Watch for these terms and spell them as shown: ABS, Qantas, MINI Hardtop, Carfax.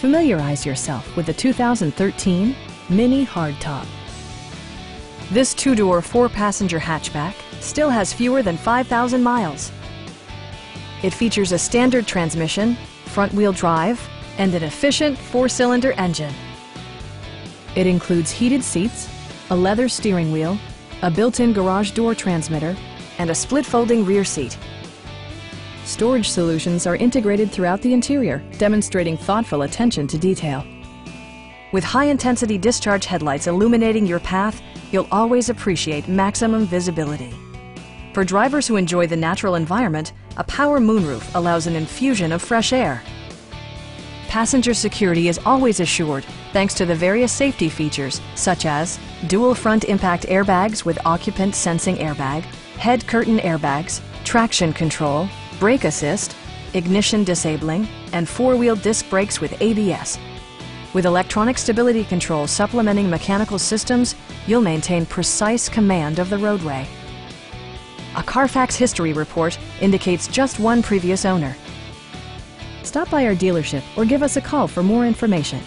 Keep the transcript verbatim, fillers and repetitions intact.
Familiarize yourself with the two thousand thirteen MINI Hardtop. This two-door, four-passenger hatchback still has fewer than five thousand miles. It features a standard transmission, front-wheel drive, and an efficient four-cylinder engine. It includes heated seats, a leather steering wheel, a built-in garage door transmitter, and a split-folding rear seat. Storage solutions are integrated throughout the interior, demonstrating thoughtful attention to detail. With high-intensity discharge headlights illuminating your path, you'll always appreciate maximum visibility. For drivers who enjoy the natural environment, a power moonroof allows an infusion of fresh air. Passenger security is always assured thanks to the various safety features, such as dual front impact airbags with occupant sensing airbag, head curtain airbags, traction control, brake assist, ignition disabling, and four-wheel disc brakes with A B S. With electronic stability control supplementing mechanical systems, you'll maintain precise command of the roadway. A Carfax history report indicates just one previous owner. Stop by our dealership or give us a call for more information.